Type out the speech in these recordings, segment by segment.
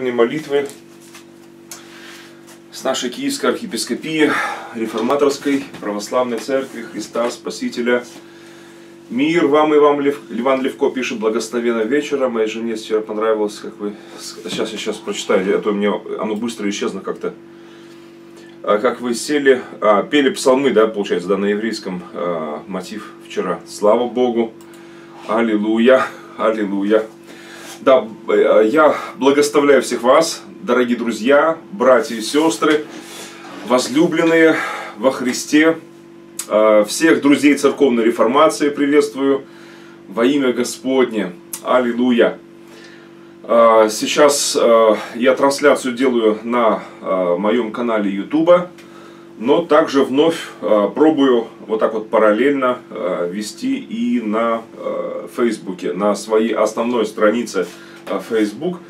Молитвы с нашей Киевской архиепископии Реформаторской Православной Церкви Христа Спасителя. Мир вам и вам, Иван Левко пишет, благословенного вечера. Моей жене вчера понравилось, как вы... Сейчас прочитаю, а то у меня оно быстро исчезло как-то. Как вы сели, пели псалмы, да, получается, да, на еврейском мотив вчера. Слава Богу, аллилуйя, аллилуйя. Да, я благословляю всех вас, дорогие друзья, братья и сестры, возлюбленные во Христе, всех друзей церковной реформации приветствую во имя Господне. Аллилуйя! Сейчас я трансляцию делаю на моем канале YouTube, но также вновь пробую вот так вот параллельно вести и на Фейсбуке, на своей основной странице Facebook.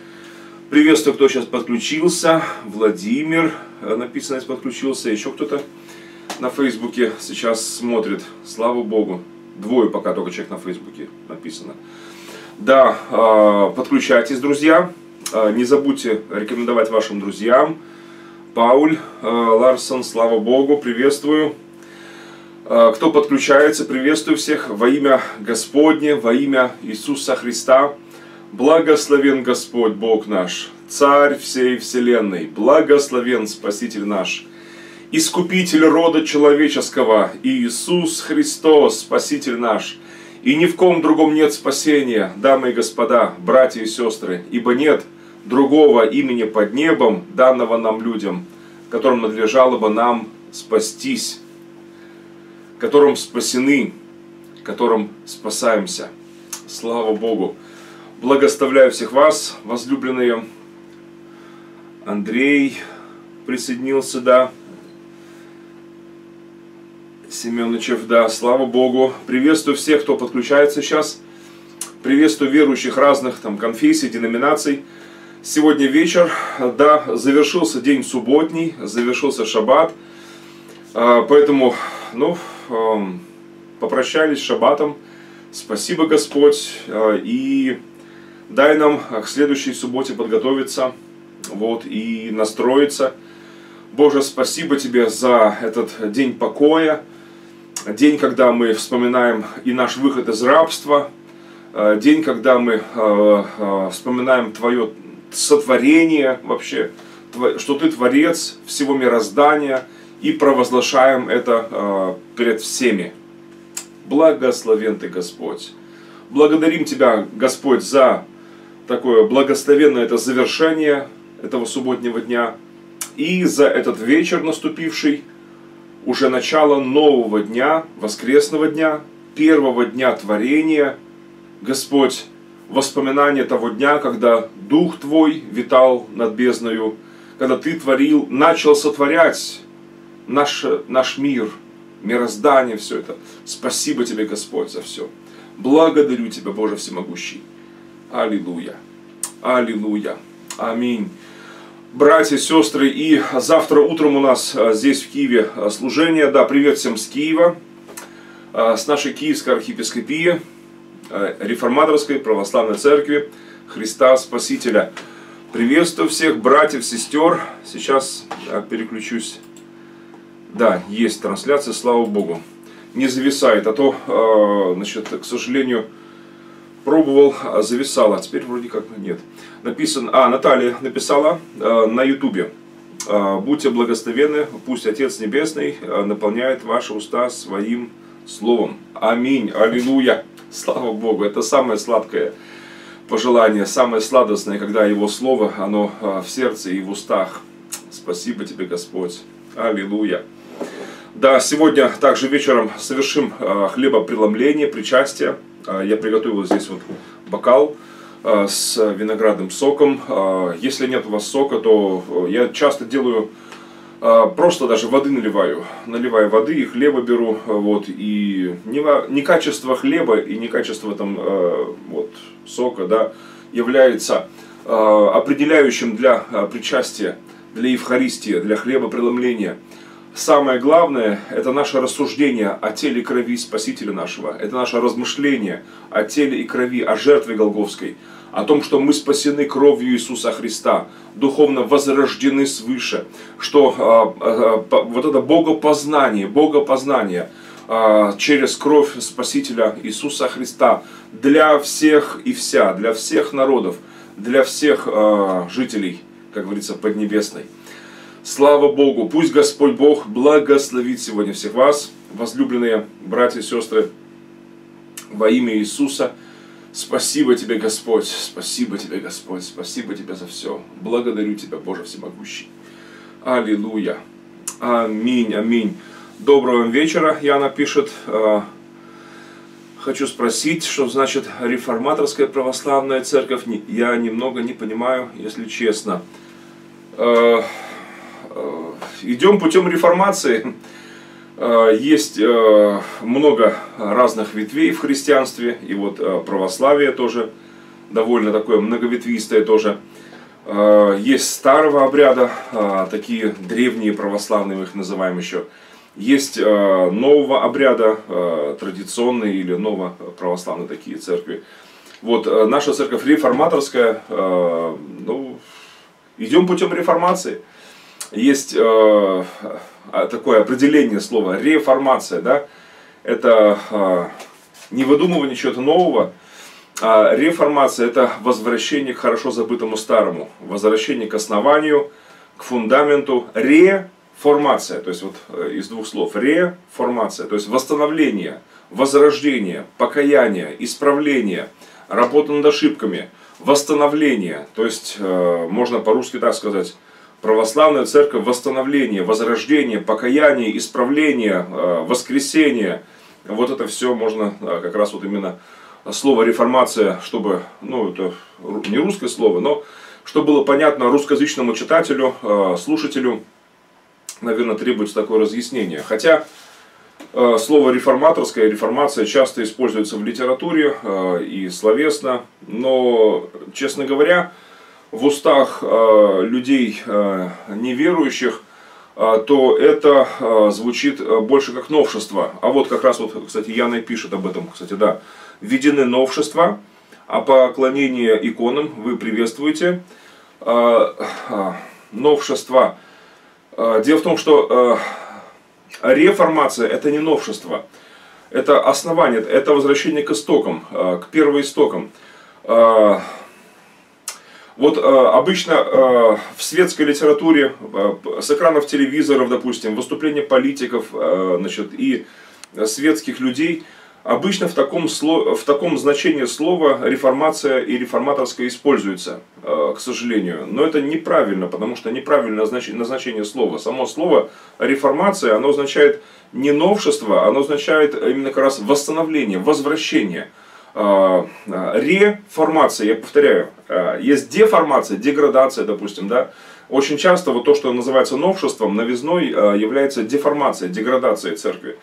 Приветствую, кто сейчас подключился. Владимир, написано, если подключился. Еще кто-то на Фейсбуке сейчас смотрит. Слава Богу. Двое пока только человек на Фейсбуке написано. Да, подключайтесь, друзья. Не забудьте рекомендовать вашим друзьям. Пауль Ларсон, слава Богу, приветствую. Кто подключается, приветствую всех во имя Господне, во имя Иисуса Христа. Благословен Господь Бог наш, Царь всей вселенной, благословен Спаситель наш, Искупитель рода человеческого, Иисус Христос, Спаситель наш. И ни в ком другом нет спасения, дамы и господа, братья и сестры, ибо нет другого имени под небом, данного нам людям, которым надлежало бы нам спастись, которым спасены, которым спасаемся. Слава Богу! Благословляю всех вас, возлюбленные. Андрей присоединился, да. Семёнычев, да, слава Богу. Приветствую всех, кто подключается сейчас. Приветствую верующих разных там конфессий, деноминаций. Сегодня вечер, да, завершился день субботний, завершился шаббат, поэтому, ну, попрощались с шаббатом, спасибо Господь, и дай нам к следующей субботе подготовиться, вот, и настроиться. Боже, спасибо Тебе за этот день покоя, день, когда мы вспоминаем и наш выход из рабства, день, когда мы вспоминаем Твое сотворение вообще, что Ты творец всего мироздания, и провозглашаем это перед всеми. Благословен Ты, Господь. Благодарим Тебя, Господь, за такое благословенное это завершение этого субботнего дня и за этот вечер наступивший, уже начало нового дня, воскресного дня, первого дня творения. Господь, воспоминание того дня, когда Дух Твой витал над бездною, когда Ты творил, начал сотворять наш мир, мироздание, все это. Спасибо Тебе, Господь, за все. Благодарю Тебя, Боже Всемогущий. Аллилуйя. Аллилуйя. Аминь. Братья, сестры, и завтра утром у нас здесь, в Киеве, служение. Да, привет всем с Киева, с нашей Киевской архиепископии Реформаторской Православной Церкви Христа Спасителя. Приветствую всех братьев, сестер. Сейчас переключусь. Да, есть трансляция, слава Богу. Не зависает, а то, значит, к сожалению, пробовал, зависало. А теперь вроде как нет. Написано, Наталья написала на Ютубе. Будьте благословенны, пусть Отец Небесный наполняет ваши уста своим словом. Аминь, аллилуйя. Слава Богу, это самое сладкое пожелание, самое сладостное, когда Его Слово, оно в сердце и в устах. Спасибо Тебе, Господь. Аллилуйя. Да, сегодня также вечером совершим хлебопреломление, причастие. Я приготовил здесь вот бокал с виноградным соком. Если нет у вас сока, то я часто делаю... Просто даже воды наливаю воды и хлеба беру, вот, и не качество хлеба и не качество там, вот, сока, да, является определяющим для причастия, для Евхаристии, для хлебопреломления. Самое главное, это наше рассуждение о теле и крови Спасителя нашего, это наше размышление о теле и крови, о жертве Голгофской, о том, что мы спасены кровью Иисуса Христа, духовно возрождены свыше, что вот это богопознание через кровь Спасителя Иисуса Христа для всех и вся, для всех народов, для всех жителей, как говорится, Поднебесной. Слава Богу! Пусть Господь Бог благословит сегодня всех вас, возлюбленные братья и сестры, во имя Иисуса. Спасибо Тебе, Господь, спасибо Тебе, Господь, спасибо Тебе за все. Благодарю Тебя, Боже Всемогущий. Аллилуйя. Аминь, аминь. Доброго вечера, Яна пишет. Хочу спросить, что значит Реформаторская Православная Церковь. Я немного не понимаю, если честно. Идем путем реформации. Есть много разных ветвей в христианстве, и вот православие тоже довольно такое многоветвистое тоже. Есть старого обряда, такие древние православные, мы их называем еще. Есть нового обряда, традиционные или новоправославные такие церкви. Вот наша церковь реформаторская, ну, идем путем реформации. Есть такое определение слова реформация, да? Это не выдумывание чего-то нового, а реформация это возвращение к хорошо забытому старому, возвращение к основанию, к фундаменту, реформация, то есть вот из двух слов реформация, то есть восстановление, возрождение, покаяние, исправление, работа над ошибками, восстановление, то есть можно по-русски так сказать. Православная церковь, восстановление, возрождение, покаяние, исправление, воскресение. Вот это все можно как раз вот именно слово реформация, чтобы, ну это не русское слово, но чтобы было понятно русскоязычному читателю, слушателю, наверное, требуется такое разъяснение. Хотя слово реформаторское, реформация часто используется в литературе и словесно, но, честно говоря, в устах людей неверующих, то это звучит больше как новшество. А вот как раз, вот, кстати, Яна и пишет об этом, кстати, да. Введены новшества, а поклонение иконам вы приветствуете. Новшества. Дело в том, что реформация – это не новшество. Это основание, это возвращение к истокам, к первоистокам. Вот обычно в светской литературе, с экранов телевизоров, допустим, выступления политиков значит, и светских людей, обычно в таком значении слова реформация и реформаторская используется, к сожалению. Но это неправильно, потому что неправильное назначение слова. Само слово реформация, оно означает не новшество, оно означает именно как раз восстановление, возвращение. Реформация, я повторяю, есть деформация, деградация, допустим, да. Очень часто вот то, что называется новшеством, новизной, является деформация, деградация церкви.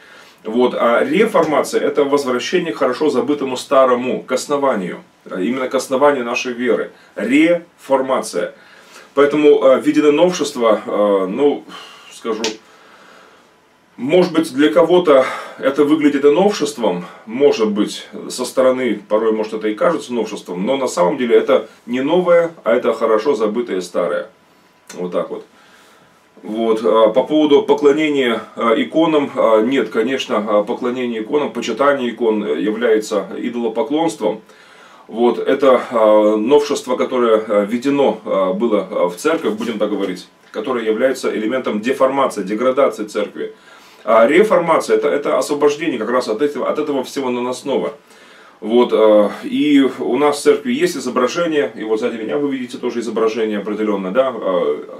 Вот. А реформация – это возвращение к хорошо забытому старому, к основанию, именно к основанию нашей веры. Реформация. Поэтому введено новшество, ну, скажу, может быть, для кого-то это выглядит и новшеством, может быть, со стороны, порой, может, это и кажется новшеством, но на самом деле это не новое, а это хорошо забытое старое. Вот так вот. Вот. По поводу поклонения иконам, нет, конечно, поклонение иконам, почитание икон является идолопоклонством. Вот. Это новшество, которое введено было в церковь, будем так говорить, которое является элементом деформации, деградации церкви. А реформация это освобождение как раз от этого всего наносного. Вот, и у нас в церкви есть изображение, и вот сзади меня вы видите тоже изображение определенное, да,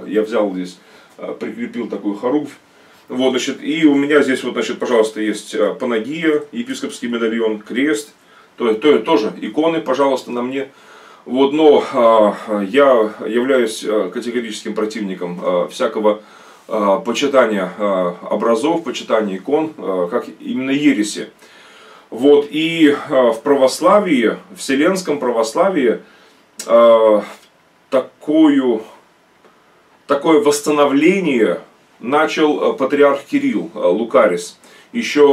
я взял здесь, прикрепил такую хоругвь. Вот, значит, и у меня здесь, вот, значит, пожалуйста, есть панагия, епископский медальон, крест, тоже иконы, пожалуйста, на мне. Вот, но я являюсь категорическим противником всякого почитания образов, почитания икон, как именно ереси. Вот, и в православии, в вселенском православии, такое восстановление начал патриарх Кирилл Лукарис еще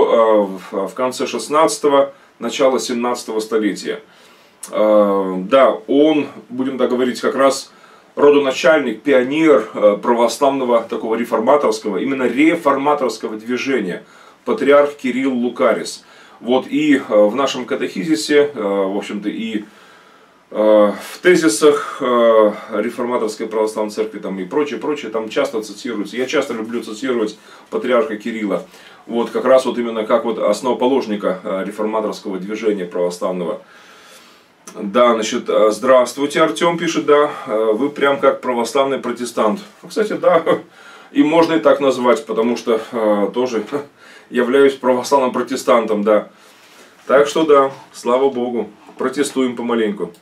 в конце 16-го, начало 17-го столетия. Да, он, будем так говорить, как раз родоначальник, пионер православного такого реформаторского, именно реформаторского движения, патриарх Кирилл Лукарис. Вот и в нашем катехизисе, в общем-то, и в тезисах Реформаторской Православной Церкви там и прочее, прочее, там часто цитируется. Я часто люблю цитировать патриарха Кирилла, вот как раз вот именно как вот основоположника реформаторского движения православного. Да, значит, здравствуйте, Артем пишет, да, вы прям как православный протестант. Кстати, да, и можно и так назвать, потому что тоже являюсь православным протестантом, да. Так что да, слава Богу, протестуем помаленьку.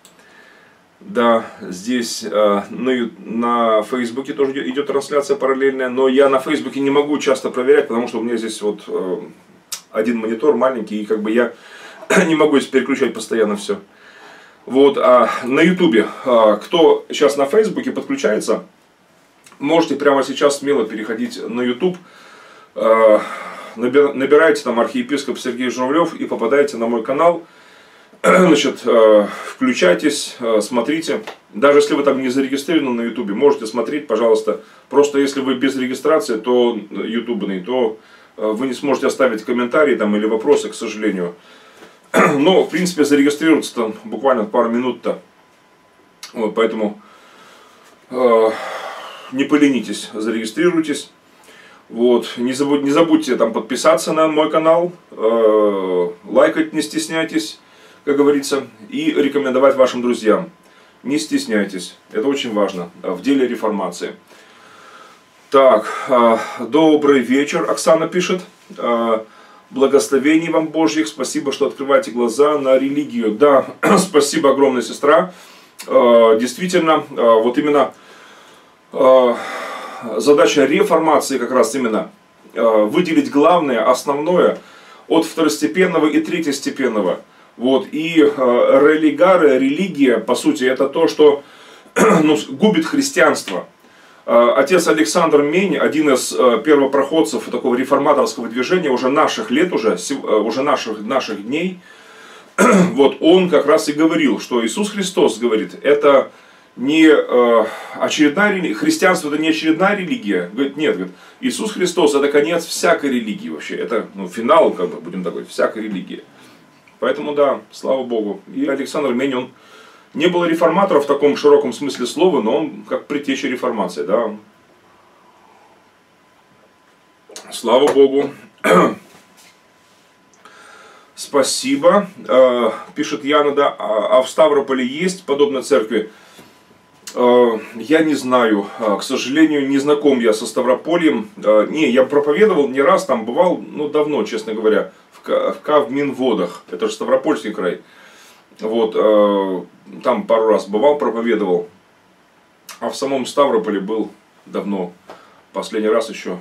Да, здесь на Фейсбуке тоже идет трансляция параллельная, но я на Фейсбуке не могу часто проверять, потому что у меня здесь вот один монитор маленький, и как бы я не могу переключать постоянно все. Вот, а на Ютубе, кто сейчас на Фейсбуке подключается, можете прямо сейчас смело переходить на Ютуб, набираете там архиепископ Сергей Журавлев и попадаете на мой канал. Значит, включайтесь, смотрите. Даже если вы там не зарегистрированы на Ютубе, можете смотреть, пожалуйста. Просто если вы без регистрации, то ютубной, то вы не сможете оставить комментарии там или вопросы, к сожалению. Но, в принципе, зарегистрироваться там буквально пару минут-то. Вот, поэтому не поленитесь, зарегистрируйтесь. Вот. Не забудьте там подписаться на мой канал, лайкать не стесняйтесь, как говорится, и рекомендовать вашим друзьям. Не стесняйтесь, это очень важно в деле реформации. Так, добрый вечер, Оксана пишет. Благословений вам Божьих, спасибо, что открываете глаза на религию. Да, спасибо огромное, сестра. Действительно, вот именно задача реформации как раз именно выделить главное, основное от второстепенного и третьестепенного. Вот, и религары, религия, по сути, это то, что ну, губит христианство. Отец Александр Мень, один из первопроходцев такого реформаторского движения уже наших лет, уже наших дней, вот он как раз и говорил, что Иисус Христос говорит, это не очередная религия, христианство это не очередная религия, говорит, нет, говорит, Иисус Христос это конец всякой религии вообще, это ну, финал, как бы, будем так говорить, всякой религии. Поэтому да, слава Богу. И Александр Мень, он не был реформатором в таком широком смысле слова, но он как предтеча реформации, да. Слава Богу. Спасибо, пишет Яна, да. А в Ставрополе есть подобная церкви? Я не знаю, к сожалению, не знаком я со Ставропольем. Не, я проповедовал не раз, там бывал, ну давно, честно говоря, в Кавминводах, это же Ставропольский край. Вот, там пару раз бывал, проповедовал. А в самом Ставрополе был давно, последний раз еще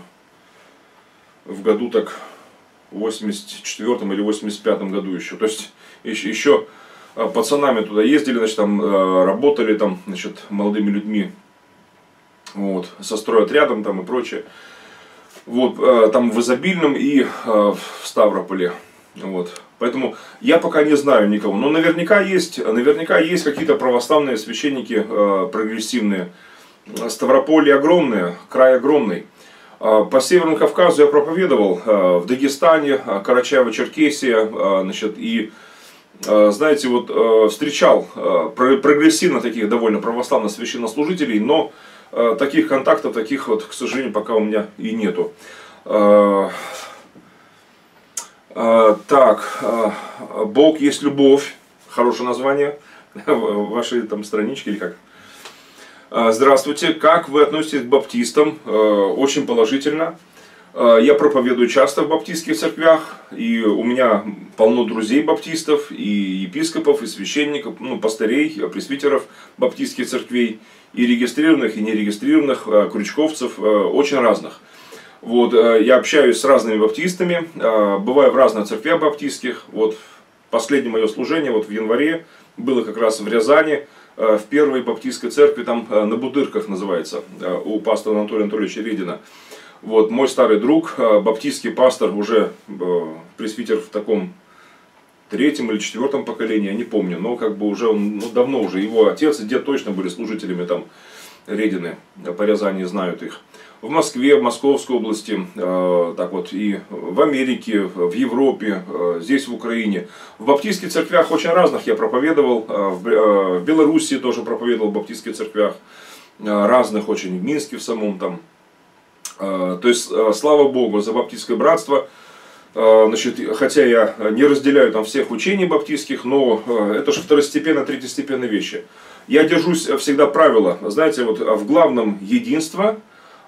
в году так, в 84-м или 85-м году еще. То есть, еще пацанами туда ездили, значит, там работали, там, значит, молодыми людьми. Вот, со стройотрядом там и прочее. Вот, там в Изобильном и в Ставрополе. Вот. Поэтому я пока не знаю никого. Но наверняка есть какие-то православные священники прогрессивные. Ставрополье огромное, край огромный. По Северному Кавказу я проповедовал. В Дагестане, Карачаево-Черкесия. Значит, и, знаете, вот встречал прогрессивно таких довольно православных священнослужителей, но таких контактов, таких вот, к сожалению, пока у меня и нету. Так, Бог есть любовь, хорошее название вашей там странички или как. Здравствуйте, как вы относитесь к баптистам? Очень положительно. Я проповедую часто в баптистских церквях, и у меня полно друзей баптистов, и епископов, и священников, ну, пастырей, пресвитеров баптистских церквей, и регистрированных, и нерегистрированных, крючковцев, очень разных. Вот, я общаюсь с разными баптистами, бываю в разных церквях баптистских. Вот, последнее мое служение вот в январе было как раз в Рязани, в Первой Баптистской церкви, там на Будырках называется, у пастора Анатолия Анатольевича Редина. Вот, мой старый друг, баптистский пастор, уже пресвитер в таком третьем или четвертом поколении, я не помню, но как бы уже он, ну, давно уже его отец и дед точно были служителями там Редины, по Рязани знают их. В Москве, в Московской области, так вот, и в Америке, в Европе, здесь в Украине. В баптистских церквях очень разных я проповедовал, в Белоруссии тоже проповедовал в баптистских церквях, разных очень, в Минске в самом там. То есть, слава Богу за баптистское братство. Значит, хотя я не разделяю там всех учений баптистских, но это же второстепенно, третьестепенные вещи. Я держусь всегда правила, знаете, вот в главном единство,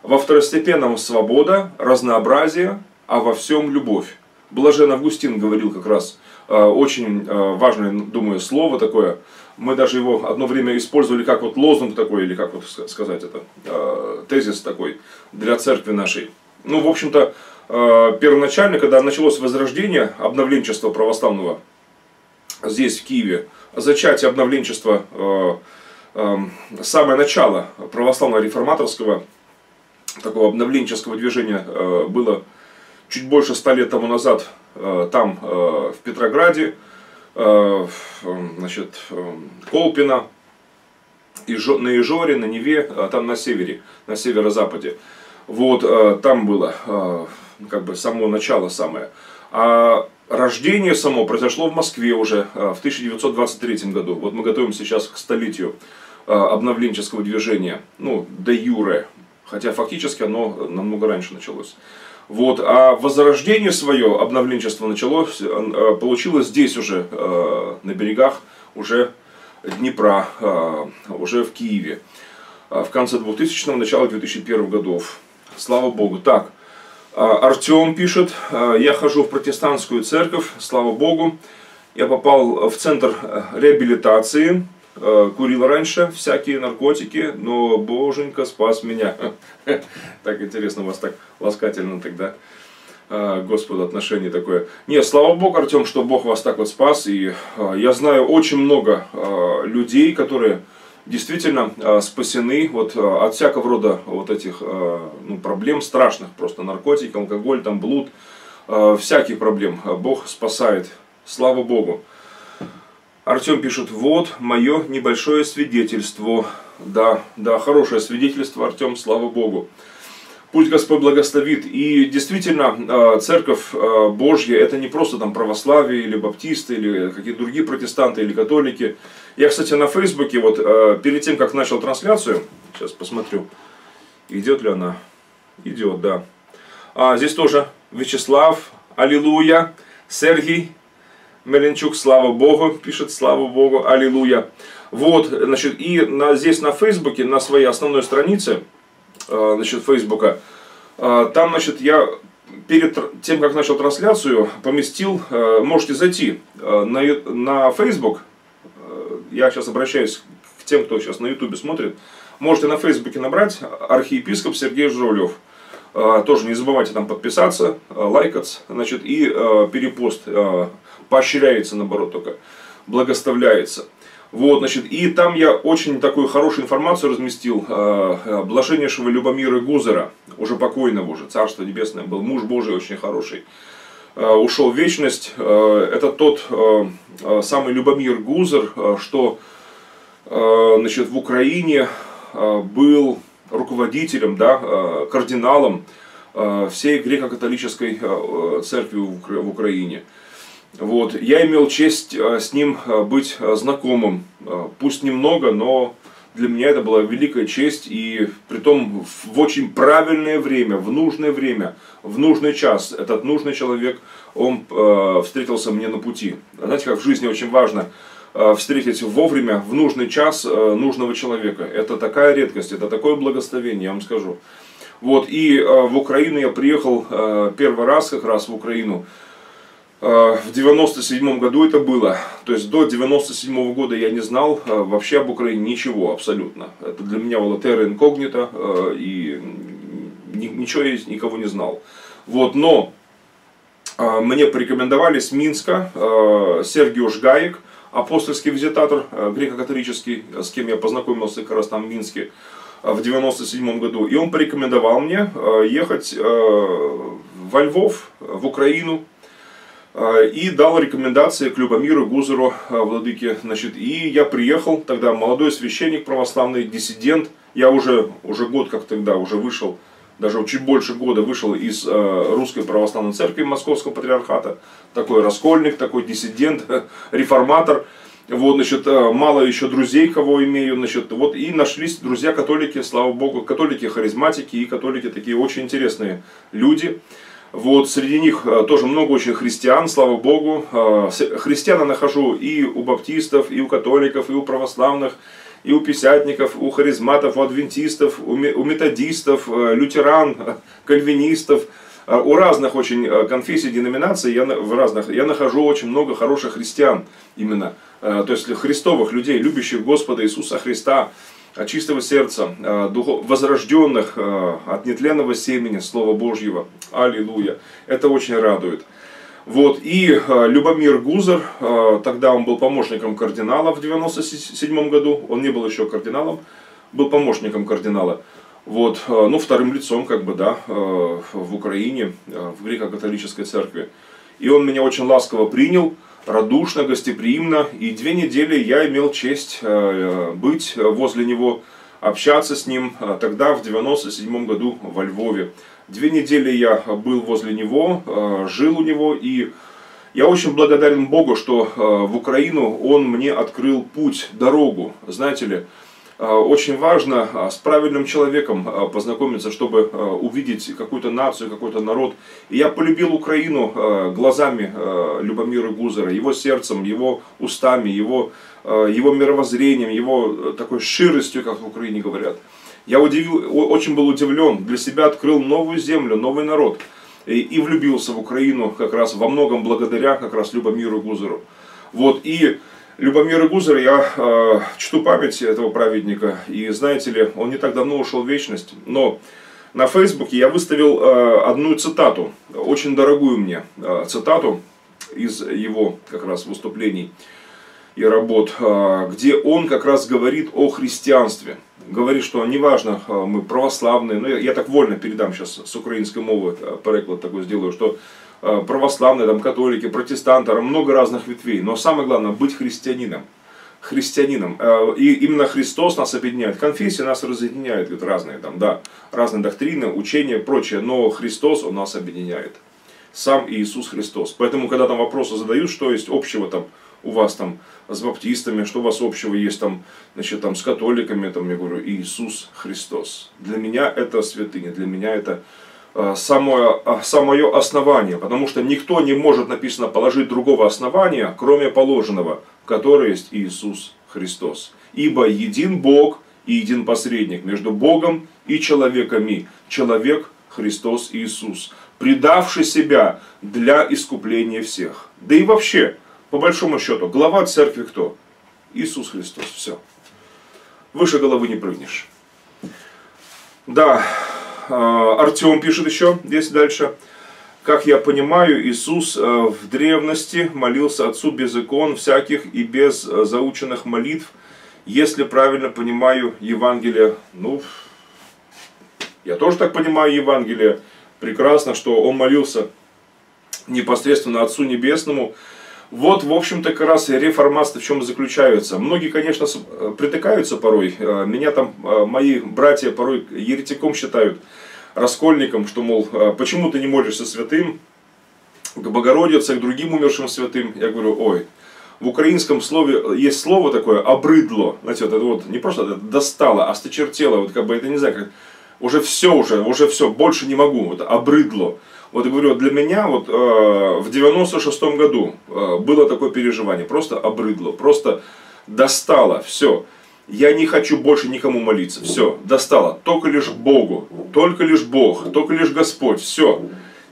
во второстепенном свобода, разнообразие, а во всем любовь. Блажен Августин говорил как раз очень важное, думаю, слово такое. Мы даже его одно время использовали как вот лозунг такой, или как вот сказать это, тезис такой для церкви нашей. Ну, в общем-то, первоначально, когда началось возрождение обновленчества православного здесь, в Киеве, зачатие обновленчества, самое начало православно-реформаторского такого обновленческого движения было чуть больше 100 лет тому назад там, в Петрограде, значит, Колпино, на Ижоре, на Неве, там на севере, на северо-западе. Вот там было как бы само начало самое. А рождение само произошло в Москве уже в 1923 году. Вот мы готовим сейчас к столетию обновленческого движения. Ну, де юре. Хотя фактически оно намного раньше началось. Вот. А возрождение свое, обновленчество началось, получилось здесь уже, на берегах уже Днепра, уже в Киеве. В конце 2000-го, начало 2001 годов. Слава Богу. Так, Артем пишет, я хожу в протестантскую церковь, слава Богу. Я попал в центр реабилитации, курил раньше всякие наркотики, но Боженька спас меня. Так интересно, у вас так ласкательно тогда Господу отношение такое. Не, слава Богу, Артем, что Бог вас так вот спас. И я знаю очень много людей, которые действительно спасены вот от всякого рода вот этих, ну, проблем страшных, просто наркотики, алкоголь, там, блуд, всяких проблем. Бог спасает, слава Богу. Артем пишет, вот мое небольшое свидетельство. Да, да, хорошее свидетельство, Артем, слава Богу. Пусть Господь благословит. И действительно, Церковь Божья, это не просто там православие, или баптисты, или какие-то другие протестанты, или католики. Я, кстати, на Фейсбуке, вот перед тем, как начал трансляцию, сейчас посмотрю, идет ли она. Идет, да. А здесь тоже Вячеслав, аллилуйя, Сергий Маленчук, слава Богу, пишет, слава Богу, аллилуйя. Вот, значит, и здесь на Фейсбуке, на своей основной странице, значит, Фейсбука, там, значит, я перед тем, как начал трансляцию, поместил, можете зайти на Facebook, я сейчас обращаюсь к тем, кто сейчас на YouTube смотрит, можете на Фейсбуке набрать архиепископ Сергей Журавлев, тоже не забывайте там подписаться, лайкаться, значит, и перепост поощряется, наоборот, только благословляется. Вот, значит, и там я очень такую хорошую информацию разместил блаженнейшего Любомира Гузера, уже покойного уже, царство небесное, был муж Божий очень хороший, ушел в вечность. Это тот самый Любомир Гузер, что, значит, в Украине был руководителем, да, кардиналом всей греко-католической церкви в Украине. Вот. Я имел честь с ним быть знакомым, пусть немного, но для меня это была великая честь, и притом в очень правильное время, в нужный час, этот нужный человек, он встретился мне на пути. Знаете, как в жизни очень важно встретить вовремя, в нужный час нужного человека. Это такая редкость, это такое благословение, я вам скажу. Вот. И в Украину я приехал первый раз как раз в Украину. В 1997 году это было, то есть до 1997 года я не знал вообще об Украине ничего абсолютно. Это для меня было терра инкогнито, и ничего я никого не знал. Вот, но мне порекомендовали с Минска Сергий Шгаек, апостольский визитатор греко-католический, с кем я познакомился как раз там в Минске в 1997 году. И он порекомендовал мне ехать во Львов, в Украину. и дал рекомендации к Любомиру Гузеру, владыке. И я приехал, тогда молодой священник православный, диссидент. Я уже год, как тогда, уже вышел, даже чуть больше года вышел из Русской Православной Церкви Московского Патриархата. Такой раскольник, такой диссидент, реформатор. Вот, значит, мало еще друзей, кого имею, значит, вот, и нашлись друзья-католики, слава богу, католики-харизматики и католики такие очень интересные люди. Вот, среди них тоже много очень христиан, слава богу. Христиан я нахожу и у баптистов, и у католиков, и у православных, и у пятидесятников, у харизматов, у адвентистов, у методистов, лютеран, кальвинистов. У разных очень конфессий, деноминаций я нахожу очень много хороших христиан именно. То есть христовых людей, любящих Господа Иисуса Христа, от чистого сердца, возрожденных от нетленного семени Слова Божьего. Аллилуйя! Это очень радует. Вот. И Любомир Гузер, тогда он был помощником кардинала в 1997 году, он не был еще кардиналом, был помощником кардинала. Вот, ну, вторым лицом, как бы, да, в Украине, в греко-католической церкви. И он меня очень ласково принял, радушно, гостеприимно. И 2 недели я имел честь быть возле него, общаться с ним. Тогда, в 1997 году, во Львове. 2 недели я был возле него, жил у него. И я очень благодарен Богу, что в Украину он мне открыл путь, дорогу, знаете ли. Очень важно с правильным человеком познакомиться, чтобы увидеть какую-то нацию, какой-то народ. И я полюбил Украину глазами Любомира Гузера, его сердцем, его устами, его мировоззрением, его такой широстью, как в Украине говорят. Я очень был удивлен, для себя открыл новую землю, новый народ. И влюбился в Украину как раз во многом благодаря как раз Любомиру Гузеру. Вот, и... Любомира Гузера, я чту память этого праведника, и знаете ли, он не так давно ушел в вечность, но на Фейсбуке я выставил одну цитату, очень дорогую мне цитату из его как раз выступлений и работ, где он как раз говорит о христианстве, говорит, что неважно, мы православные, но я так вольно передам сейчас с украинской мовы, переклад такой сделаю, что... православные, там, католики, протестанты, много разных ветвей. Но самое главное, быть христианином. Христианином. И именно Христос нас объединяет. Конфессии нас разъединяют, говорит, разные, там, да, разные доктрины, учения, прочее. Но Христос, Он нас объединяет. Сам Иисус Христос. Поэтому, когда там вопросы задают, что есть общего там, у вас там, с баптистами, что у вас общего есть там, значит, там, с католиками, там, я говорю, Иисус Христос. Для меня это святыня, для меня это... самое основание, потому что никто не может, написано, положить другого основания, кроме положенного, в которое есть Иисус Христос. Ибо един Бог и един посредник между Богом и человеками, человек Христос Иисус, предавший себя для искупления всех. Да и вообще, по большому счету, глава церкви кто? Иисус Христос. Все. Выше головы не прыгнешь. Да. Артем пишет еще здесь дальше. Как я понимаю, Иисус в древности молился Отцу без икон всяких и без заученных молитв, если правильно понимаю Евангелие. Ну, я тоже так понимаю Евангелие. Прекрасно, что он молился непосредственно Отцу Небесному. Вот, в общем-то, как раз и реформация в чем заключается. Многие, конечно, притыкаются порой. Меня там, мои братья порой еретиком считают, раскольником, что, мол, почему ты не молишься святым, к Богородице, к другим умершим святым. Я говорю, ой, в украинском слове есть слово такое, обрыдло. Знаете, вот это вот не просто это достало, осточертело, вот как бы это не знаю, как... уже все, больше не могу, вот обрыдло. Вот я говорю, для меня вот, в 96-м году было такое переживание, просто обрыдло, просто достало, все. Я не хочу больше никому молиться, все, достало, только лишь Богу, только лишь Бог, только лишь Господь, все.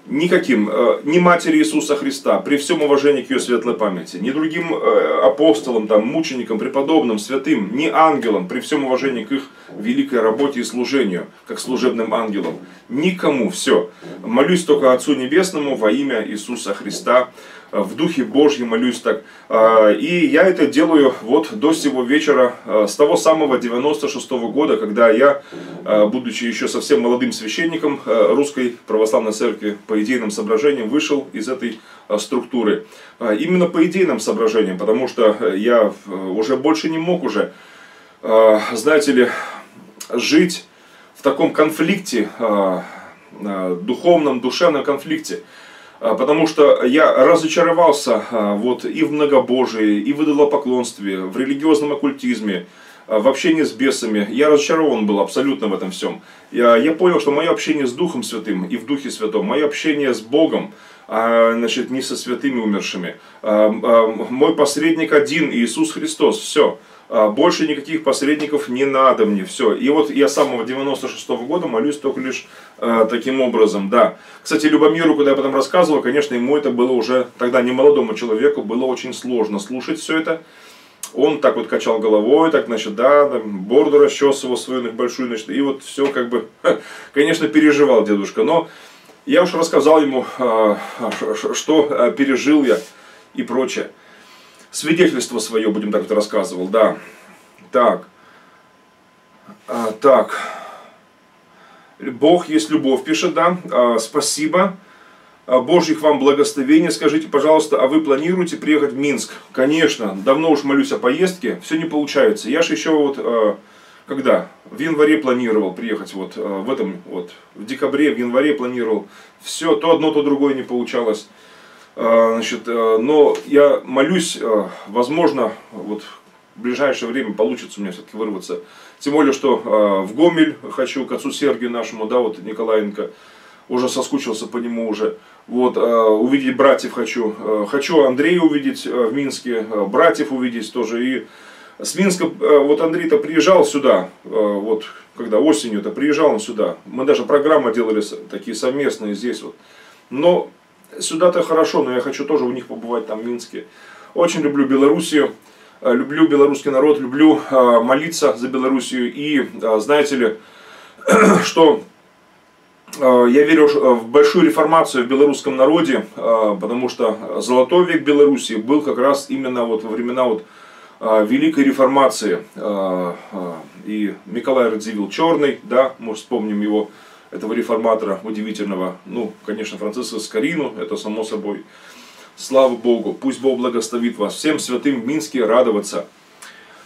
Никаким, ни матери Иисуса Христа, при всем уважении к ее светлой памяти, ни другим апостолам, там, мученикам, преподобным, святым, ни ангелам, при всем уважении к их великой работе и служению, как служебным ангелом. Никому, все. Молюсь только Отцу Небесному во имя Иисуса Христа. В Духе Божьем молюсь так. И я это делаю вот до сего вечера, с того самого 96-го года, когда я, будучи еще совсем молодым священником Русской Православной Церкви, по идейным соображениям вышел из этой структуры. Именно по идейным соображениям, потому что я уже больше не мог уже, знаете ли, жить в таком конфликте, духовном, душевном конфликте. Потому что я разочаровался вот, и в многобожии, и в идолопоклонстве, в религиозном оккультизме, в общении с бесами. Я разочарован был абсолютно в этом всем. Я понял, что мое общение с Духом Святым и в Духе Святом, мое общение с Богом, значит, не со святыми умершими. Мой посредник один, Иисус Христос, все. Больше никаких посредников не надо мне, все. И вот я с самого 96-го года молюсь только лишь таким образом, да. Кстати, Любомиру, когда я потом рассказывал, конечно, ему это было уже, тогда немолодому человеку, было очень сложно слушать все это. Он так вот качал головой, так, значит, да, бороду расчесывал свою большую, значит, и вот все как бы, конечно, переживал дедушка. Но я уж рассказал ему, что пережил я и прочее. Свидетельство свое, будем так вот рассказывал, да. Так. Так. Бог есть любовь, пишет, да. Спасибо. Божьих вам благословений. Скажите, пожалуйста, а вы планируете приехать в Минск? Конечно. Давно уж молюсь о поездке. Все не получается. Я же еще вот, когда? В январе планировал приехать. Вот в этом, вот. В декабре, в январе планировал. Все, то одно, то другое не получалось. Значит, но я молюсь, возможно, вот в ближайшее время получится у меня все-таки вырваться. Тем более, что в Гомель хочу, к отцу Сергию нашему, да, вот Николаенко, уже соскучился по нему уже. Вот, увидеть братьев хочу. Хочу Андрея увидеть в Минске, братьев увидеть тоже. И с Минска, вот Андрей-то приезжал сюда, вот когда осенью-то приезжал он сюда. Мы даже программы делали такие совместные здесь вот. Но... Сюда-то хорошо, но я хочу тоже у них побывать там в Минске. Очень люблю Белоруссию, люблю белорусский народ, люблю молиться за Белоруссию. И знаете ли, что я верю в большую реформацию в белорусском народе, потому что золотой век Белоруссии был как раз именно вот во времена вот Великой Реформации. И Миколай Радзивилл Черный, да, мы вспомним его. Этого реформатора удивительного, ну, конечно, Франциска Скорину, это само собой. Слава Богу, пусть Бог благословит вас, всем святым в Минске радоваться.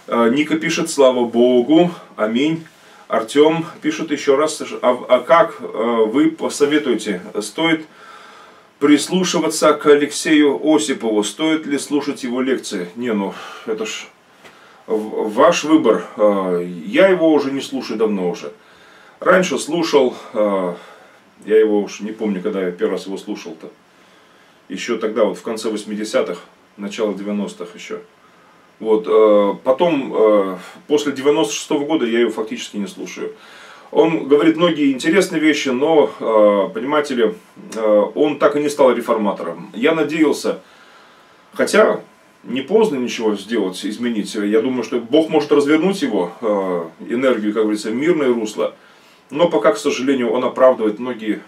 Ника пишет, слава Богу, аминь. Артем пишет еще раз, а как вы посоветуете, стоит прислушиваться к Алексею Осипову, стоит ли слушать его лекции? Не, ну, это ж ваш выбор, я его уже не слушаю давно уже. Раньше слушал, я его уж не помню, когда я первый раз его слушал-то. Еще тогда, вот в конце 80-х, начало 90-х еще. Вот, потом, после 96-го года я его фактически не слушаю. Он говорит многие интересные вещи, но, понимаете ли, он так и не стал реформатором. Я надеялся, хотя... Не поздно ничего сделать, изменить. Я думаю, что Бог может развернуть его энергию, как говорится, в мирное русло. Но пока, к сожалению, он оправдывает многие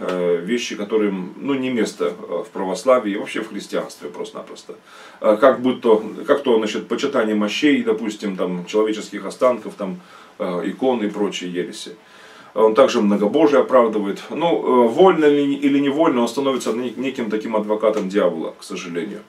вещи, которым ну, не место в православии и вообще в христианстве просто-напросто. Как будто, как то, значит, почитание мощей, допустим, там, человеческих останков, там, икон и прочие ереси. Он также многобожие оправдывает. Ну, вольно или невольно он становится неким таким адвокатом дьявола, к сожалению.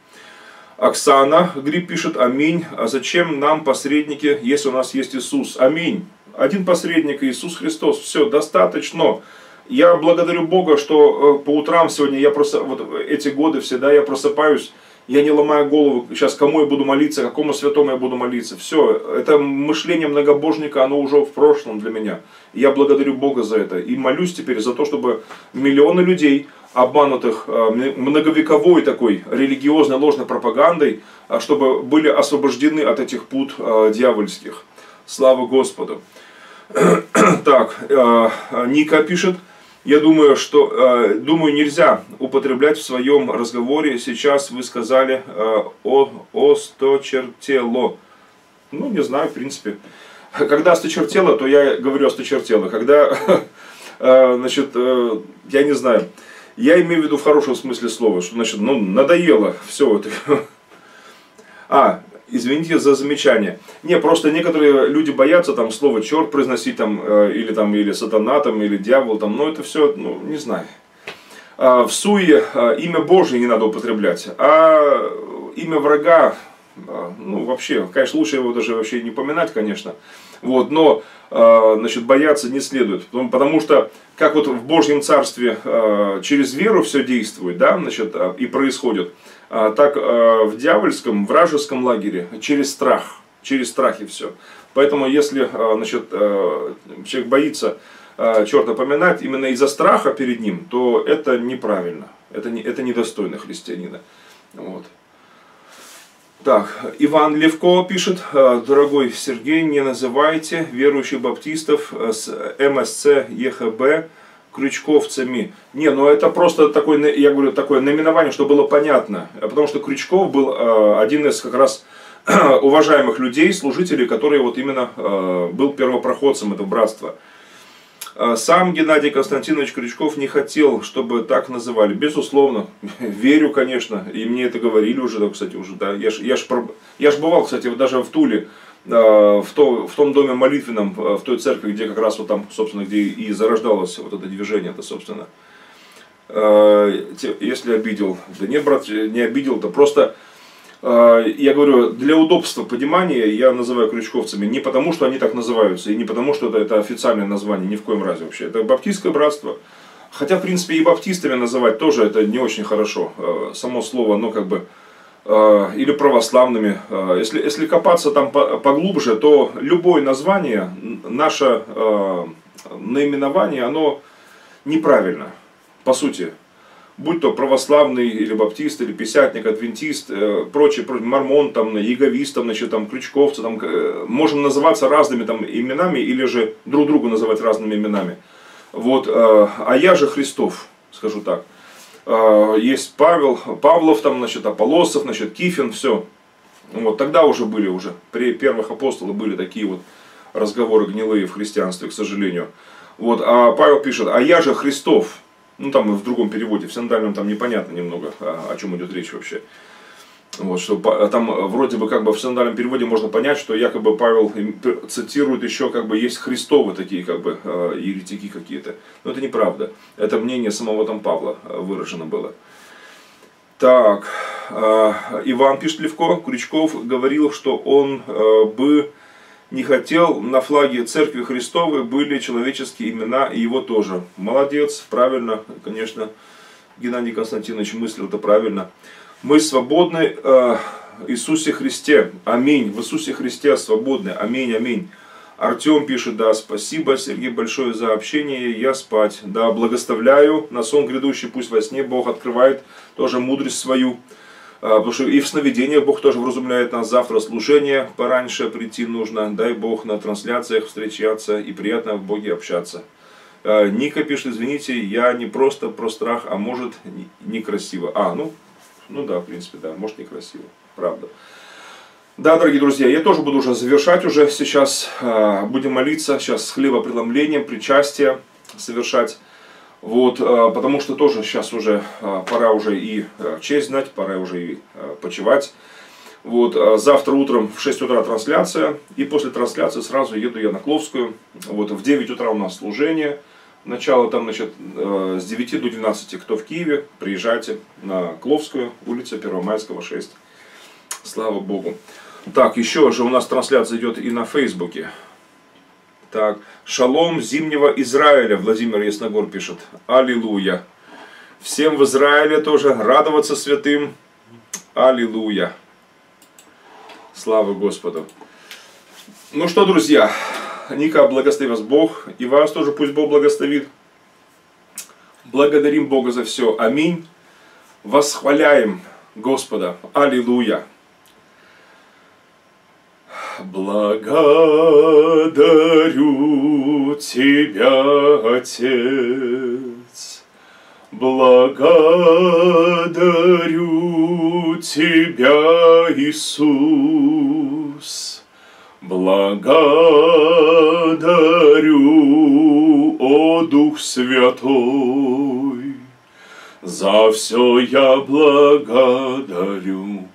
Оксана Гриб пишет, аминь, а зачем нам посредники, если у нас есть Иисус? Аминь. Один посредник, Иисус Христос, все, достаточно. Я благодарю Бога, что по утрам сегодня, я просто, вот эти годы всегда я просыпаюсь, я не ломаю голову, сейчас кому я буду молиться, какому святому я буду молиться. Все, это мышление многобожника, оно уже в прошлом для меня. Я благодарю Бога за это и молюсь теперь за то, чтобы миллионы людей... обманутых многовековой такой религиозной ложной пропагандой, чтобы были освобождены от этих пут дьявольских. Слава Господу. Так, Ника пишет, я думаю, что нельзя употреблять в своем разговоре, сейчас вы сказали осточертело. Ну, не знаю, в принципе. Когда осточертело, то я говорю осточертело. Когда, значит, я не знаю, я имею в виду в хорошем смысле слова, что, значит, ну, надоело все это. Извините за замечание. Не, просто некоторые люди боятся там слово черт произносить, там, или там, или сатана, там, или дьявол, там, но это все, ну, не знаю. В суе имя Божие не надо употреблять, а имя врага, ну, вообще, конечно, лучше его даже вообще не поминать, конечно. Вот, но, значит, бояться не следует, потому что, как вот в Божьем Царстве через веру все действует, да, значит, и происходит, так в дьявольском, вражеском лагере через страх и все. Поэтому, если, значит, человек боится черта поминать именно из-за страха перед ним, то это неправильно, это недостойно христианина. Вот. Так, Иван Левко пишет: дорогой Сергей, не называйте верующих баптистов с МСЦ ЕХБ крючковцами. Не, ну это просто такое, я говорю, такое наименование, чтобы было понятно. Потому что Крючков был один из как раз уважаемых людей, служителей, который вот именно был первопроходцем этого братства. Сам Геннадий Константинович Крючков не хотел, чтобы так называли. Безусловно, верю, конечно, и мне это говорили уже, да, кстати, уже, да. Я ж бывал, кстати, вот даже в Туле, в том доме молитвенном, в той церкви, где как раз вот там, собственно, где и зарождалось вот это движение-то, собственно. Если обидел, да нет, брат, не обидел-то, просто... Я говорю, для удобства понимания я называю крючковцами не потому, что они так называются, и не потому, что это официальное название, ни в коем разе вообще. Это баптистское братство. Хотя, в принципе, и баптистами называть тоже это не очень хорошо. Само слово, оно как бы... Или православными. Если копаться там поглубже, то любое название, наше наименование, оно неправильно, по сути. Будь то православный, или баптист, или пятидесятник, адвентист, прочее, мормон, там, яговист, там, значит, там, крючковцы, там, можем называться разными там именами, или же друг другу называть разными именами. Вот, а я же Христов, скажу так. Есть Павел, Павлов, там, значит, Аполосов, значит, Кифин, все. Вот, тогда уже были, уже при первых апостолах были такие вот разговоры гнилые в христианстве, к сожалению. Вот, а Павел пишет: а я же Христов. Ну, там в другом переводе, в синодальном там непонятно немного, о чем идет речь вообще. Вот, что там вроде бы как бы в синодальном переводе можно понять, что якобы Павел цитирует еще как бы есть Христовы такие как бы еретики какие-то. Но это неправда. Это мнение самого там Павла выражено было. Так, Иван пишет Левко: Крючков говорил, что он бы не хотел, на флаге Церкви Христовой были человеческие имена, и его тоже. Молодец, правильно, конечно, Геннадий Константинович мыслил это правильно. Мы свободны Иисусе Христе, аминь, в Иисусе Христе свободны, аминь, аминь. Артем пишет: да, спасибо, Сергей, большое за общение, я спать. Да, благословляю на сон грядущий, пусть во сне Бог открывает тоже мудрость свою. Потому что и в сновидениях Бог тоже вразумляет нас. Завтра служение, пораньше прийти нужно. Дай Бог на трансляциях встречаться и приятно в Боге общаться. Ника пишет: извините, я не просто про страх, а может некрасиво. Ну да, в принципе, да, может некрасиво, правда. Да, дорогие друзья, я тоже буду уже завершать уже сейчас. Будем молиться сейчас с хлебопреломлением, причастие совершать. Вот, потому что тоже сейчас уже пора уже и честь знать, пора уже и почивать. Вот, завтра утром в 6 утра трансляция, и после трансляции сразу еду я на Кловскую. Вот, в 9 утра у нас служение, начало там, значит, с 9 до 12, кто в Киеве, приезжайте на Кловскую, улица Первомайского, 6. Слава Богу. Так, еще же у нас трансляция идет и на Фейсбуке. Так, шалом зимнего Израиля, Владимир Ясногор пишет. Аллилуйя. Всем в Израиле тоже радоваться святым. Аллилуйя. Слава Господу. Ну что, друзья, Ника, благослови вас Бог. И вас тоже пусть Бог благословит. Благодарим Бога за все. Аминь. Восхваляем Господа. Аллилуйя. Благодарю Тебя, Отец, благодарю Тебя, Иисус, Благодарю, о Дух Святой, за все я благодарю,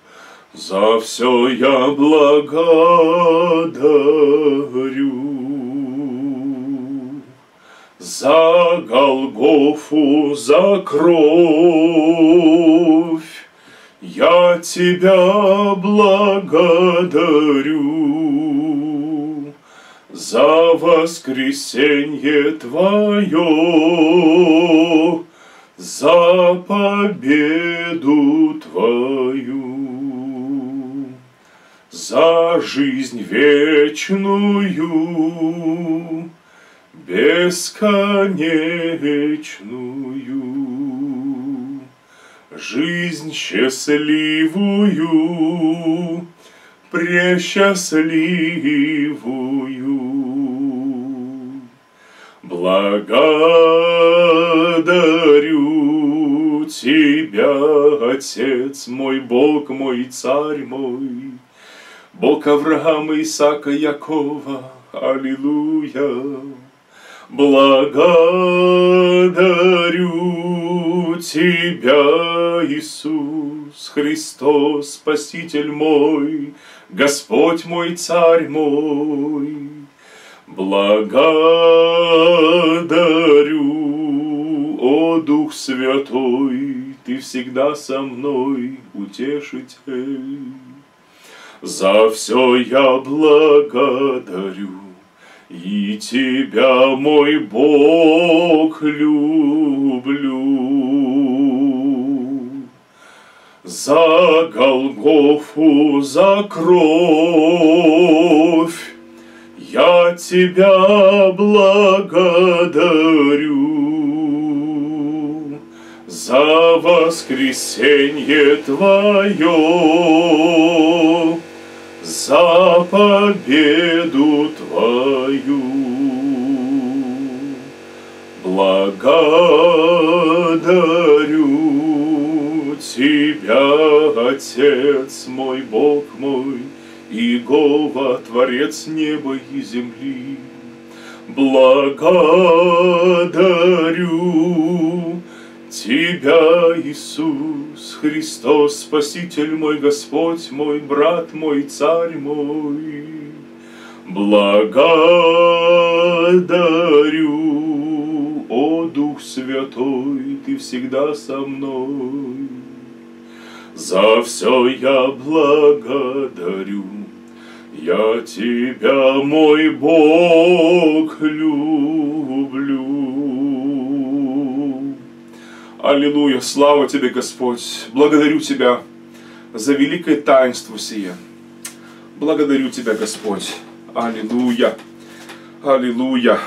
за все я благодарю, за Голгофу, за кровь. Я тебя благодарю за воскресенье твое, за победу твою, за жизнь вечную, бесконечную. Жизнь счастливую, пресчастливую. Благодарю тебя, Отец мой, Бог мой, Царь мой, Бог Авраама, Исаака, Якова. Аллилуйя. Благодарю тебя, Иисус Христос, Спаситель мой, Господь мой, Царь мой. Благодарю, о Дух Святой, ты всегда со мной, утешитель. За все я благодарю. И тебя, мой Бог, люблю. За Голгофу, за кровь я тебя благодарю. За воскресенье твое, за победу твою благодарю тебя, Отец мой, Бог мой, Иегова, Творец неба и земли. Благодарю тебя, Иисус Христос, Спаситель мой, Господь мой, брат мой, Царь мой. Благодарю, о Дух Святой, ты всегда со мной. За все я благодарю, я тебя, мой Бог, люблю. Аллилуйя, слава тебе, Господь, благодарю тебя за великое таинство сие. Благодарю тебя, Господь. Аллилуйя. Аллилуйя.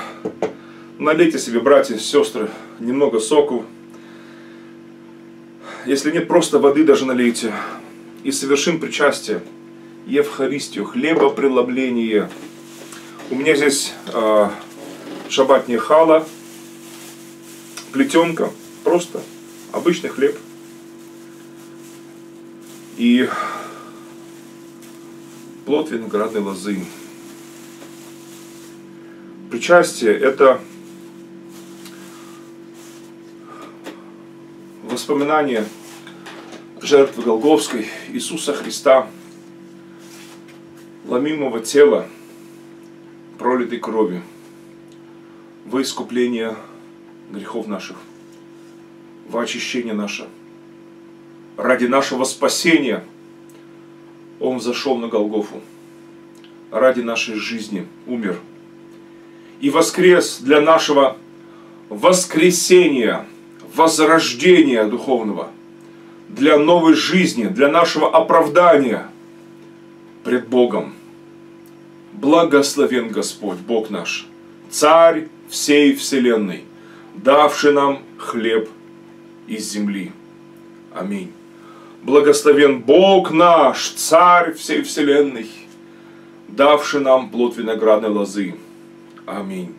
Налейте себе, братья, сестры, немного соку. Если нет просто воды, даже налейте. И совершим причастие, Евхаристию, хлебопреломление. У меня здесь шабатная хала, плетенка, просто обычный хлеб. И плод виноградной лозы. Причастие – это воспоминание жертвы Голгофской Иисуса Христа, ломимого тела, пролитой крови во искупление грехов наших, во очищение наше, ради нашего спасения. Он взошел на Голгофу, ради нашей жизни умер и воскрес для нашего воскресения, возрождения духовного, для новой жизни, для нашего оправдания пред Богом. Благословен Господь, Бог наш, Царь всей вселенной, давший нам хлеб из земли. Аминь. Благословен Бог наш, Царь всей вселенной, давший нам плод виноградной лозы. Аминь.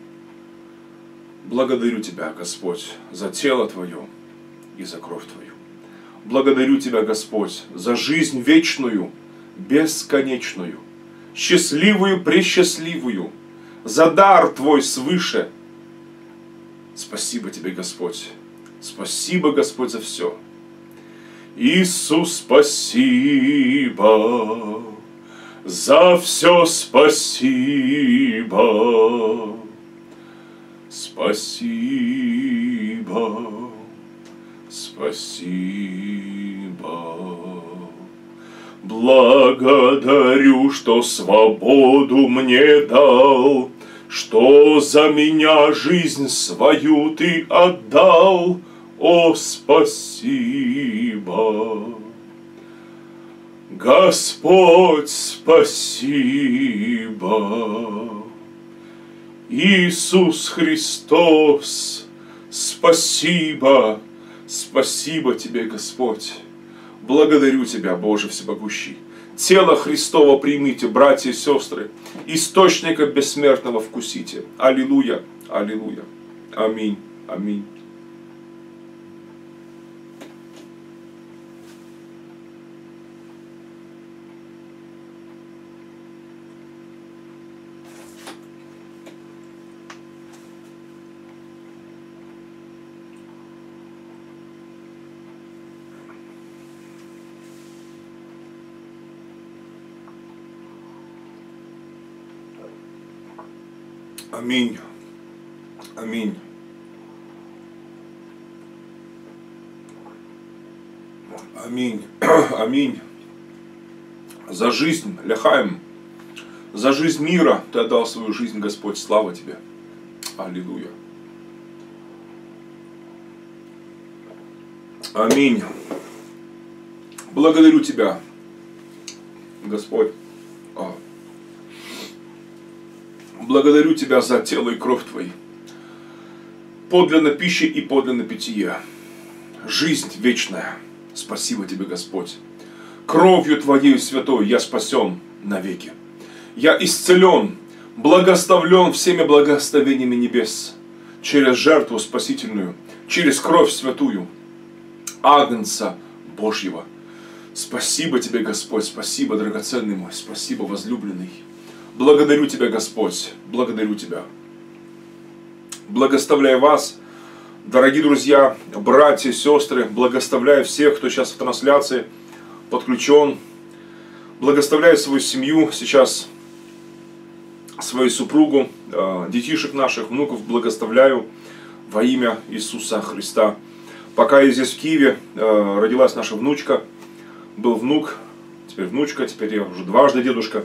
Благодарю тебя, Господь, за тело твое и за кровь твою. Благодарю тебя, Господь, за жизнь вечную, бесконечную, счастливую, пресчастливую, за дар Твой свыше. Спасибо Тебе, Господь. Спасибо, Господь, за все. Иисус, спасибо, за все спасибо. Спасибо, спасибо. Благодарю, что свободу мне дал, что за меня жизнь свою Ты отдал. О, спасибо, Господь, спасибо. Иисус Христос, спасибо, спасибо Тебе, Господь. Благодарю Тебя, Боже всемогущий. Тело Христово примите, братья и сестры, источника бессмертного вкусите. Аллилуйя, аллилуйя, аминь, аминь. Аминь. Аминь. Аминь. Аминь. За жизнь, Ляхаем, за жизнь мира Ты отдал свою жизнь, Господь. Слава Тебе. Аллилуйя. Аминь. Благодарю Тебя, Господь. Благодарю Тебя за тело и кровь Твои, подлинно пища и подлинно питье, жизнь вечная. Спасибо Тебе, Господь. Кровью Твоей святой я спасен навеки. Я исцелен, благословлен всеми благословениями небес, через жертву спасительную, через кровь святую, Агнца Божьего. Спасибо Тебе, Господь, спасибо, драгоценный мой, спасибо, возлюбленный. Благодарю Тебя, Господь, благодарю Тебя. Благословляю вас, дорогие друзья, братья, сестры, благословляю всех, кто сейчас в трансляции подключен. Благословляю свою семью сейчас, свою супругу, детишек наших, внуков, благословляю во имя Иисуса Христа. Пока я здесь в Киеве, родилась наша внучка, был внук, теперь внучка, теперь я уже дважды дедушка.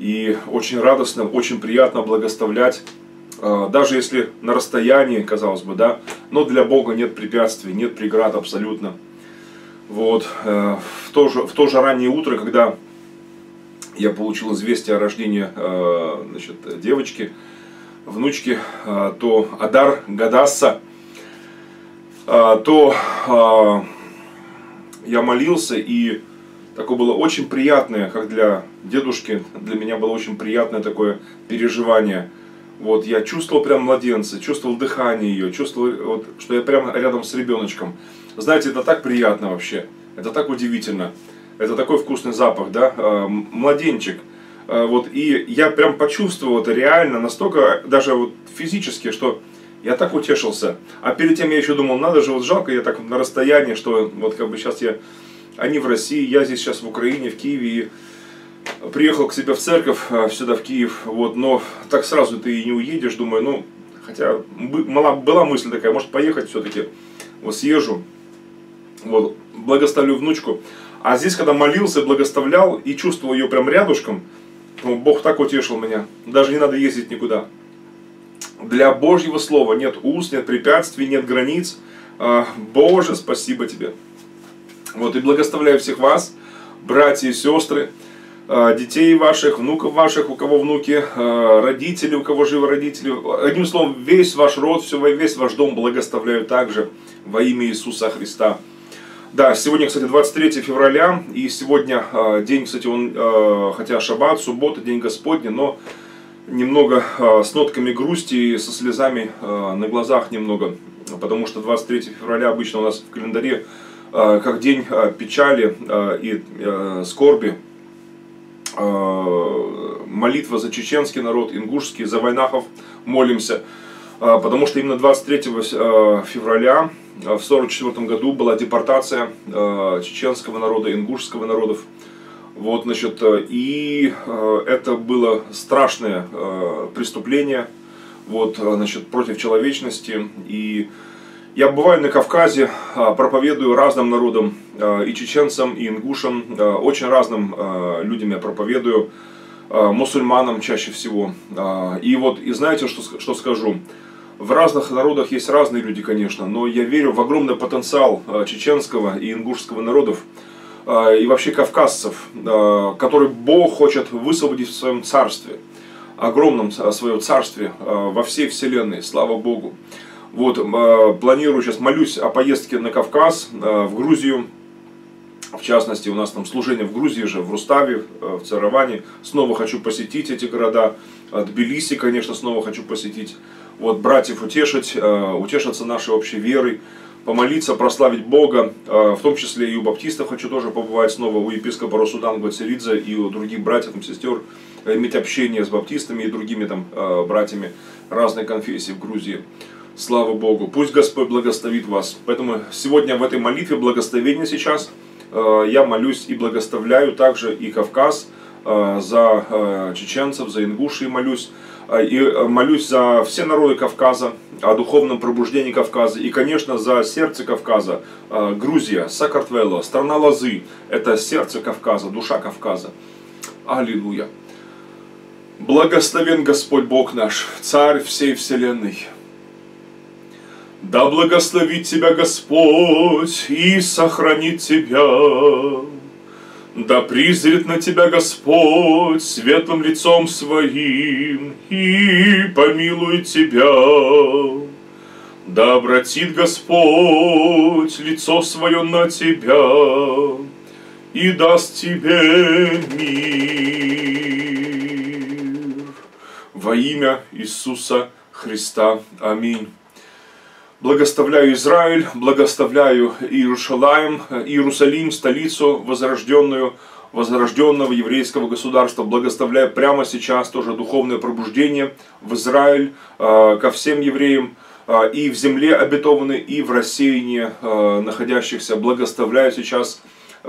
И очень радостно, очень приятно благословлять, даже если на расстоянии, казалось бы, да, но для Бога нет препятствий, нет преград абсолютно. Вот, в то же раннее утро, когда я получил известие о рождении, значит, девочки, внучки, то Адар Гадаса, то я молился, и такое было очень приятное, как для дедушки, для меня было очень приятное такое переживание. Вот, я чувствовал прям младенца, чувствовал дыхание ее, чувствовал, вот, что я прямо рядом с ребеночком. Знаете, это так приятно вообще, это так удивительно, это такой вкусный запах, да, младенчик. Вот, и я прям почувствовал это реально, настолько, даже вот физически, что я так утешился. А перед тем я еще думал, надо же, вот жалко, я так на расстоянии, что вот как бы сейчас я... Они в России, я здесь сейчас в Украине, в Киеве, и приехал к себе в церковь, сюда в Киев, вот, но так сразу ты и не уедешь, думаю, ну, хотя была мысль такая, может поехать все-таки, вот съезжу, вот, благословлю внучку. А здесь, когда молился, благословлял и чувствовал ее прям рядышком, Бог так утешил меня, даже не надо ездить никуда. Для Божьего слова нет уст, нет препятствий, нет границ. Боже, спасибо Тебе. Вот, и благословляю всех вас, братья и сестры, детей ваших, внуков ваших, у кого внуки, родители, у кого живы родители. Одним словом, весь ваш род, весь ваш дом благословляю также во имя Иисуса Христа. Да, сегодня, кстати, 23 февраля, и сегодня день, кстати, он, хотя шаббат, суббота, день Господний, но немного с нотками грусти и со слезами на глазах немного, потому что 23 февраля обычно у нас в календаре как день печали и скорби молитва за чеченский народ, ингушский, за войнахов молимся. Потому что именно 23 февраля в 1944 году была депортация чеченского народа, ингушского народов. Вот, значит, и это было страшное преступление, вот, значит, против человечности. И я бываю на Кавказе, проповедую разным народам, и чеченцам, и ингушам, очень разным людям я проповедую, мусульманам чаще всего. И вот, и знаете, что скажу? В разных народах есть разные люди, конечно, но я верю в огромный потенциал чеченского и ингушского народов, и вообще кавказцев, который Бог хочет высвободить в своем царстве, огромном своем царстве во всей вселенной, слава Богу. Вот, планирую сейчас, молюсь о поездке на Кавказ, в Грузию, в частности, у нас там служение в Грузии же, в Руставе, в Цараване, снова хочу посетить эти города, Тбилиси, конечно, снова хочу посетить, вот, братьев утешить, утешиться нашей общей верой, помолиться, прославить Бога, в том числе и у баптистов хочу тоже побывать снова, у епископа Росудана Гацеридзе и у других братьев, там, сестер, иметь общение с баптистами и другими там братьями разной конфессии в Грузии. Слава Богу! Пусть Господь благословит вас. Поэтому сегодня в этой молитве благословения сейчас я молюсь и благословляю также и Кавказ, за чеченцев, за ингушей молюсь. И молюсь за все народы Кавказа, о духовном пробуждении Кавказа и, конечно, за сердце Кавказа. Грузия, Сакартвело, страна лозы – это сердце Кавказа, душа Кавказа. Аллилуйя! Благословен Господь Бог наш, Царь всей вселенной. Да благословит тебя Господь и сохранит тебя. Да призрит на тебя Господь светлым лицом своим и помилует тебя. Да обратит Господь лицо свое на тебя и даст тебе мир. Во имя Иисуса Христа. Аминь. Благословляю Израиль, благословляю Иерушалаем, Иерусалим, столицу возрожденного еврейского государства. Благословляю прямо сейчас тоже духовное пробуждение в Израиль, ко всем евреям, и в земле обетованной, и в рассеянии находящихся. Благословляю сейчас,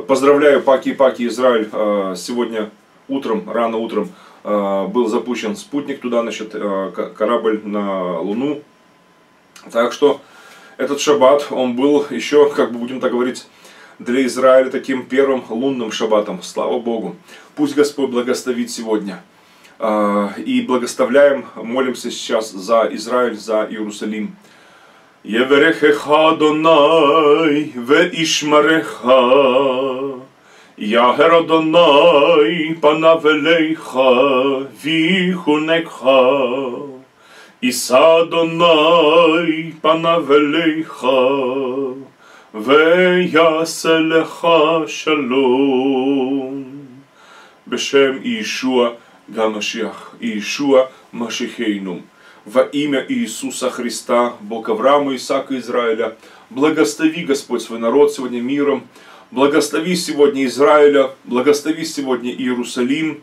поздравляю Паки-Паки Израиль, сегодня утром, рано утром был запущен спутник туда, значит, корабль на Луну. Так что этот шаббат, он был еще, как бы будем так говорить, для Израиля таким первым лунным шаббатом. Слава Богу! Пусть Господь благословит сегодня. И благословляем, молимся сейчас за Израиль, за Иерусалим. Еверехеха Донай, ве Ишмареха, Яхера Донай, Панавелейха, Вихунекха. Иса Донай панавелейха, веяселеха шалом. Бешем Иешуа га-Машиах, Иешуа Машихейну. Во имя Иисуса Христа, Бога Авраама, Исаака, Израиля, благослови Господь свой народ сегодня миром, благослови сегодня Израиля, благослови сегодня Иерусалим,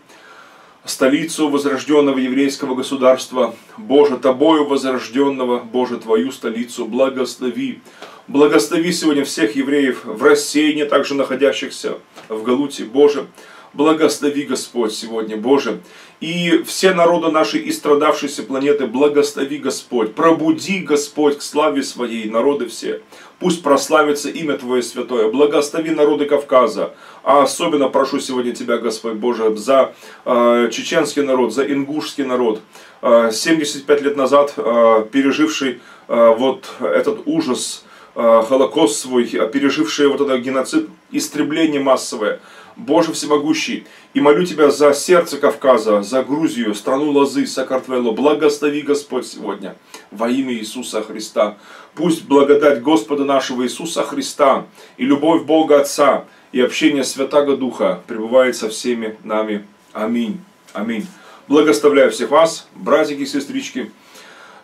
столицу возрожденного еврейского государства. Боже, Тобою возрожденного, Боже, Твою столицу благослови. Благослови сегодня всех евреев в рассеянии, также находящихся в Галуте. Боже, благослови Господь сегодня, Боже. И все народы нашей и страдавшейся планеты, благослови Господь. Пробуди, Господь, к славе Своей народы все. Пусть прославится имя Твое святое. Благослови народы Кавказа. А особенно прошу сегодня Тебя, Господь Боже, за чеченский народ, за ингушский народ. 75 лет назад переживший вот этот ужас, Холокост свой, переживший вот этот геноцид, истребление массовое. Боже всемогущий, и молю Тебя за сердце Кавказа, за Грузию, страну лозы, Сакартвело. Благослови, Господь, сегодня во имя Иисуса Христа. Пусть благодать Господа нашего Иисуса Христа и любовь Бога Отца и общение Святаго Духа пребывает со всеми нами. Аминь. Аминь. Благословляю всех вас, братики и сестрички,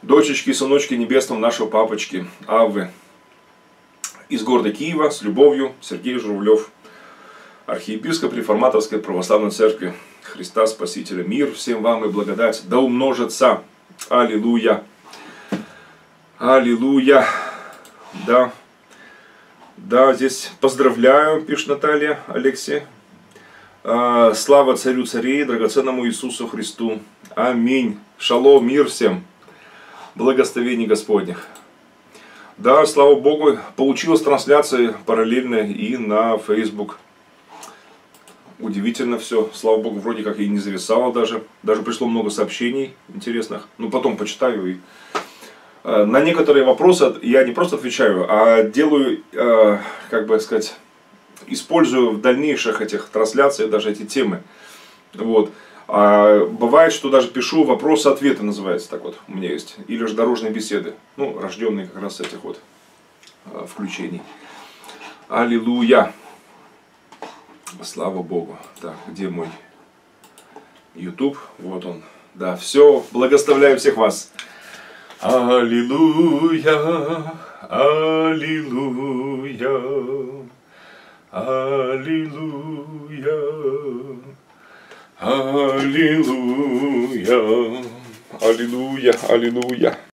дочечки и сыночки небесного нашего папочки Аввы. Из города Киева с любовью Сергей Журавлев, архиепископ Реформаторской Православной Церкви. Христа Спасителя. Мир всем вам и благодать да умножится. Аллилуйя. Аллилуйя. Да. Да, здесь поздравляю, пишет Наталья, Алексей. Слава Царю Царей, драгоценному Иисусу Христу. Аминь. Шалом, мир всем. Благословений Господних. Да, слава Богу, получилась трансляция параллельная и на Facebook. Удивительно все. Слава Богу, вроде как и не зависало даже. Даже пришло много сообщений интересных. Ну, потом почитаю. И... на некоторые вопросы я не просто отвечаю, а делаю, как бы сказать... использую в дальнейших этих трансляциях даже эти темы. Вот. А бывает, что даже пишу вопросы-ответы, называется так вот, у меня есть. Или же дорожные беседы, ну, рожденные как раз этих вот включений. Аллилуйя! Слава Богу! Так, где мой YouTube? Вот он. Да, все, благословляю всех вас! Аллилуйя! Аллилуйя! Аллилуйя, аллилуйя, аллилуйя, аллилуйя.